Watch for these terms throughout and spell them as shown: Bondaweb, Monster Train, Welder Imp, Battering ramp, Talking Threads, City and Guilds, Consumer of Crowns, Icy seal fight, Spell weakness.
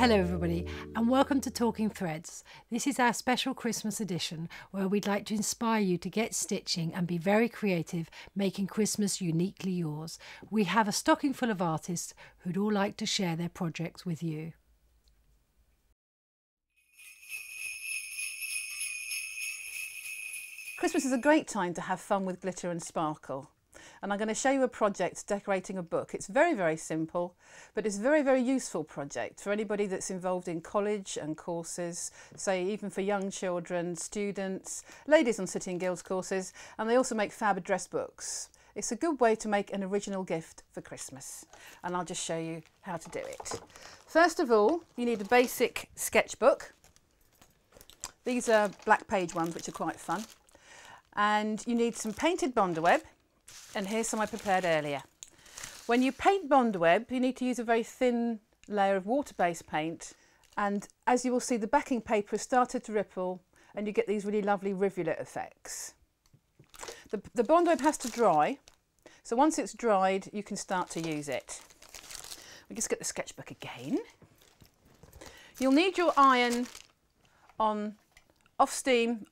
Hello everybody and welcome to Talking Threads. This is our special Christmas edition where we'd like to inspire you to get stitching and be very creative, making Christmas uniquely yours. We have a stocking full of artists who'd all like to share their projects with you. Christmas is a great time to have fun with glitter and sparkle. And I'm going to show you a project decorating a book. It's very, very simple, but it's a very, very useful project for anybody that's involved in college and courses, say even for young children, students, ladies on City and Guilds courses, and they also make fab address books. It's a good way to make an original gift for Christmas, and I'll just show you how to do it. First of all, you need a basic sketchbook. These are black page ones, which are quite fun. And you need some painted Bondaweb. And here's some I prepared earlier. When you paint Bondaweb, you need to use a very thin layer of water-based paint, and as you will see, the backing paper has started to ripple and you get these really lovely rivulet effects. The Bondaweb has to dry, so once it's dried you can start to use it. We just get the sketchbook again. You'll need your iron on off steam,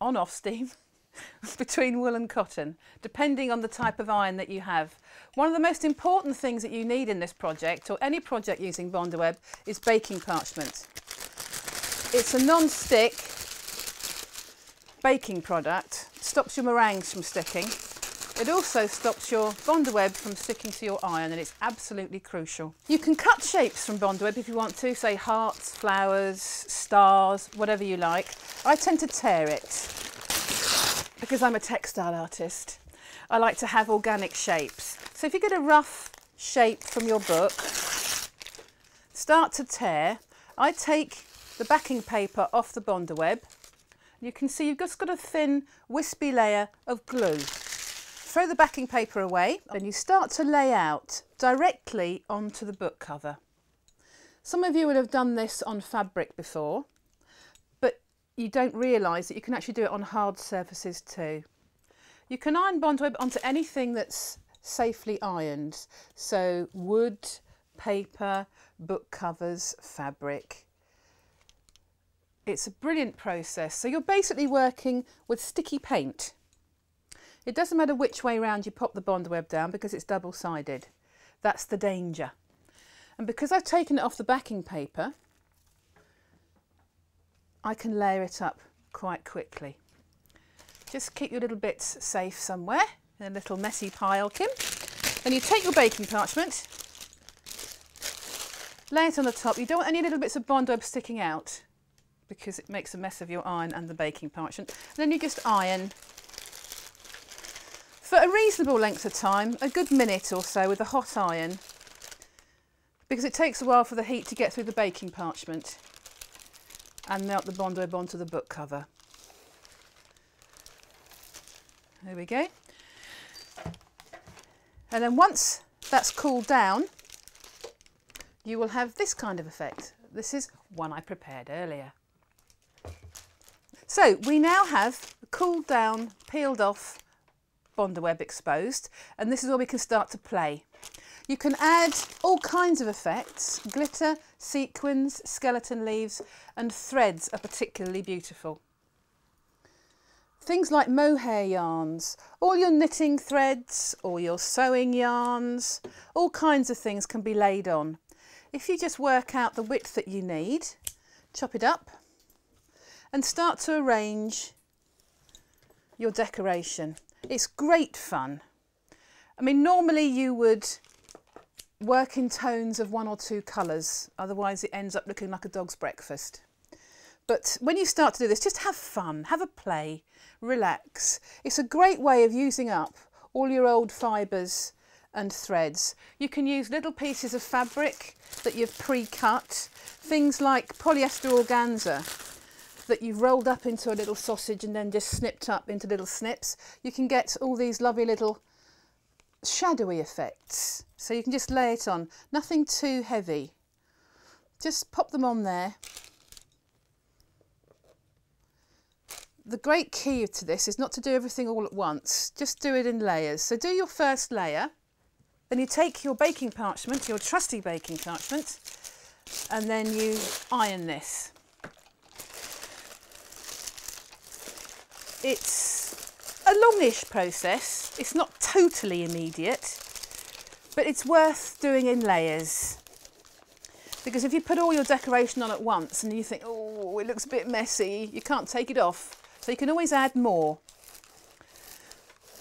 between wool and cotton, depending on the type of iron that you have. One of the most important things that you need in this project, or any project using Bondaweb, is baking parchment. It's a non-stick baking product. It stops your meringues from sticking. It also stops your Bondaweb from sticking to your iron, and it's absolutely crucial. You can cut shapes from Bondaweb if you want to, say hearts, flowers, stars, whatever you like. I tend to tear it. Because I'm a textile artist, I like to have organic shapes. So if you get a rough shape from your book, start to tear. I take the backing paper off the Bondaweb. You can see you've just got a thin, wispy layer of glue. Throw the backing paper away and you start to lay out directly onto the book cover. Some of you would have done this on fabric before. You don't realise that you can actually do it on hard surfaces too. You can iron Bondaweb onto anything that's safely ironed, so wood, paper, book covers, fabric. It's a brilliant process. So you're basically working with sticky paint. It doesn't matter which way round you pop the Bondaweb down because it's double-sided. That's the danger. And because I've taken it off the backing paper, I can layer it up quite quickly. Just keep your little bits safe somewhere in a little messy pile, Kim. Then you take your baking parchment, lay it on the top. You don't want any little bits of Bondaweb sticking out because it makes a mess of your iron and the baking parchment. And then you just iron for a reasonable length of time, a good minute or so with a hot iron, because it takes a while for the heat to get through the baking parchment and melt the Bondaweb onto the book cover. There we go. And then once that's cooled down, you will have this kind of effect. This is one I prepared earlier. So we now have cooled down, peeled off Bondaweb exposed, and this is where we can start to play. You can add all kinds of effects. Glitter, sequins, skeleton leaves and threads are particularly beautiful. Things like mohair yarns, all your knitting threads or your sewing yarns, all kinds of things can be laid on. If you just work out the width that you need, chop it up and start to arrange your decoration. It's great fun. I mean, normally you would work in tones of one or two colours, otherwise it ends up looking like a dog's breakfast. But when you start to do this, just have fun, have a play, relax. It's a great way of using up all your old fibres and threads. You can use little pieces of fabric that you've pre-cut, things like polyester organza that you've rolled up into a little sausage and then just snipped up into little snips. You can get all these lovely little shadowy effects, so you can just lay it on, nothing too heavy, just pop them on there. The great key to this is not to do everything all at once, just do it in layers. So do your first layer, then you take your baking parchment, your trusty baking parchment, and then you iron this. It's a longish process, it's not totally immediate, but it's worth doing in layers. Because if you put all your decoration on at once and you think, oh, it looks a bit messy, you can't take it off. So you can always add more.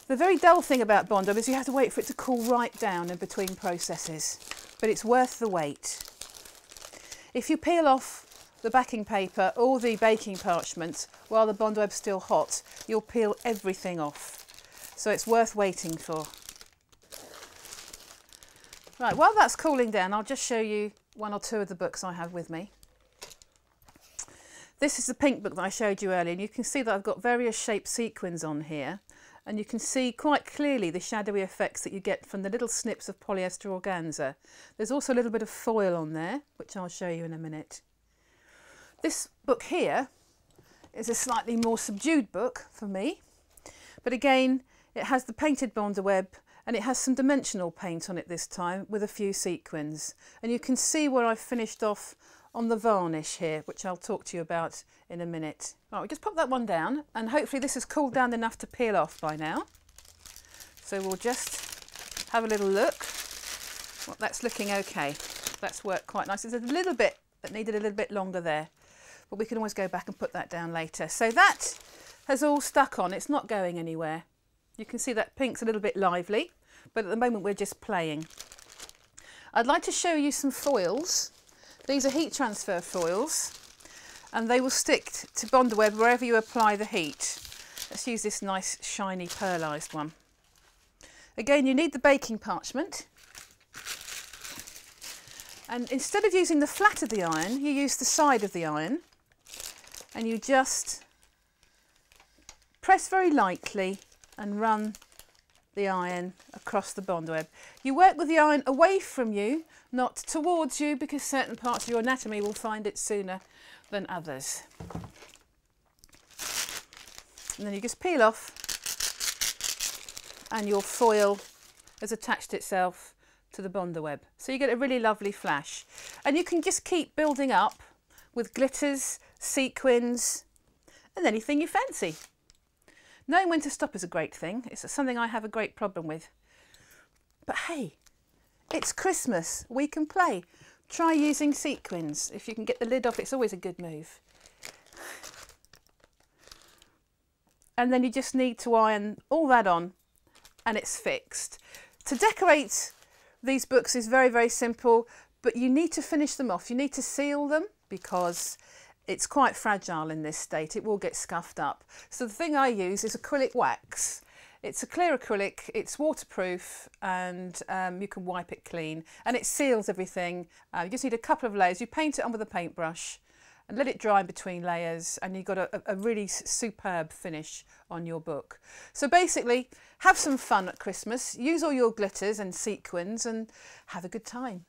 The very dull thing about Bondaweb is you have to wait for it to cool right down in between processes, but it's worth the wait. If you peel off the backing paper or the baking parchment while the Bondaweb's still hot, you'll peel everything off. So it's worth waiting for. Right, while that's cooling down, I'll just show you one or two of the books I have with me. This is the pink book that I showed you earlier, and you can see that I've got various shaped sequins on here, and you can see quite clearly the shadowy effects that you get from the little snips of polyester organza. There's also a little bit of foil on there, which I'll show you in a minute. This book here is a slightly more subdued book for me, but again, it has the painted Bondaweb, and it has some dimensional paint on it this time with a few sequins. And you can see where I've finished off on the varnish here, which I'll talk to you about in a minute. Right, we'll just pop that one down, and hopefully this has cooled down enough to peel off by now. So we'll just have a little look. Well, that's looking okay. That's worked quite nice. There's a little bit that needed a little bit longer there, but we can always go back and put that down later. So that has all stuck on. It's not going anywhere. You can see that pink's a little bit lively, but at the moment we're just playing. I'd like to show you some foils. These are heat transfer foils, and they will stick to Bondaweb wherever you apply the heat. Let's use this nice shiny pearlised one. Again, you need the baking parchment, and instead of using the flat of the iron, you use the side of the iron, and you just press very lightly and run the iron across the Bondaweb. You work with the iron away from you, not towards you, because certain parts of your anatomy will find it sooner than others. And then you just peel off, and your foil has attached itself to the Bondaweb. So you get a really lovely flash. And you can just keep building up with glitters, sequins, and anything you fancy. Knowing when to stop is a great thing. It's something I have a great problem with. But hey, it's Christmas. We can play. Try using sequins. If you can get the lid off, it's always a good move. And then you just need to iron all that on, and it's fixed. To decorate these books is very, very simple, but you need to finish them off. You need to seal them, because it's quite fragile in this state, it will get scuffed up. So the thing I use is acrylic wax. It's a clear acrylic, it's waterproof, and you can wipe it clean, and it seals everything. You just need a couple of layers. You paint it on with a paintbrush and let it dry in between layers, and you've got a really superb finish on your book. So basically, have some fun at Christmas, use all your glitters and sequins, and have a good time.